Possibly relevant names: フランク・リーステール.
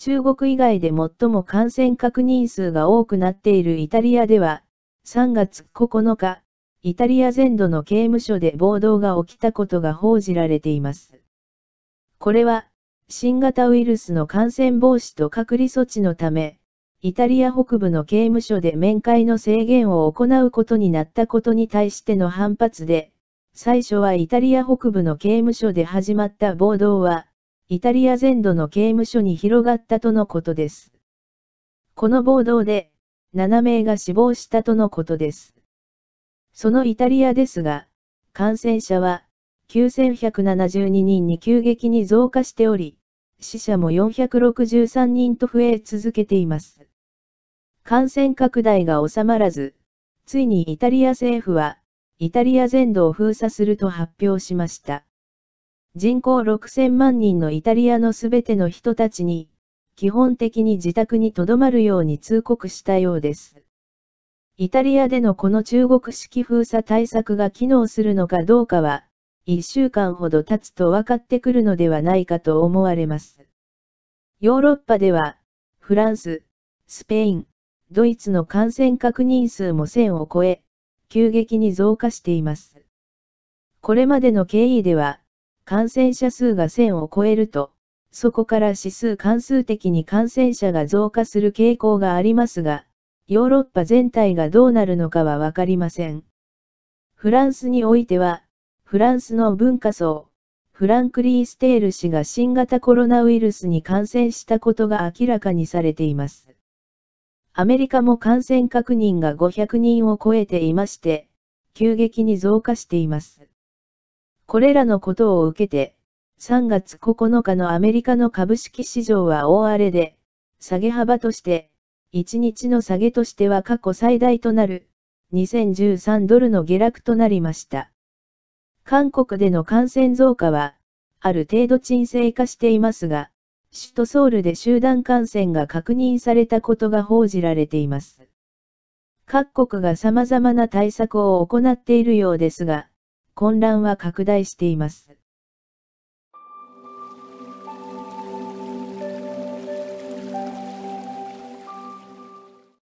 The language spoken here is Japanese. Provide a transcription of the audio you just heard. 中国以外で最も感染確認数が多くなっているイタリアでは、3月9日、イタリア全土の刑務所で暴動が起きたことが報じられています。これは、新型ウイルスの感染防止と隔離措置のため、イタリア北部の刑務所で面会の制限を行うことになったことに対しての反発で、最初はイタリア北部の刑務所で始まった暴動は、イタリア全土の刑務所に広がったとのことです。この暴動で、7名が死亡したとのことです。そのイタリアですが、感染者は、9172人に急激に増加しており、死者も463人と増え続けています。感染拡大が収まらず、ついにイタリア政府は、イタリア全土を封鎖すると発表しました。人口6000万人のイタリアのすべての人たちに、基本的に自宅に留まるように通告したようです。イタリアでのこの中国式封鎖対策が機能するのかどうかは、1週間ほど経つと分かってくるのではないかと思われます。ヨーロッパでは、フランス、スペイン、ドイツの感染確認数も1000を超え、急激に増加しています。これまでの経緯では、感染者数が1000を超えると、そこから指数関数的に感染者が増加する傾向がありますが、ヨーロッパ全体がどうなるのかは分かりません。フランスにおいては、フランスの文化相、フランク・リーステール氏が新型コロナウイルスに感染したことが明らかにされています。アメリカも感染確認が500人を超えていまして、急激に増加しています。これらのことを受けて、3月9日のアメリカの株式市場は大荒れで、下げ幅として、1日の下げとしては過去最大となる、2013ドルの下落となりました。韓国での感染増加は、ある程度沈静化していますが、首都ソウルで集団感染が確認されたことが報じられています。各国が様々な対策を行っているようですが、混乱は拡大しています。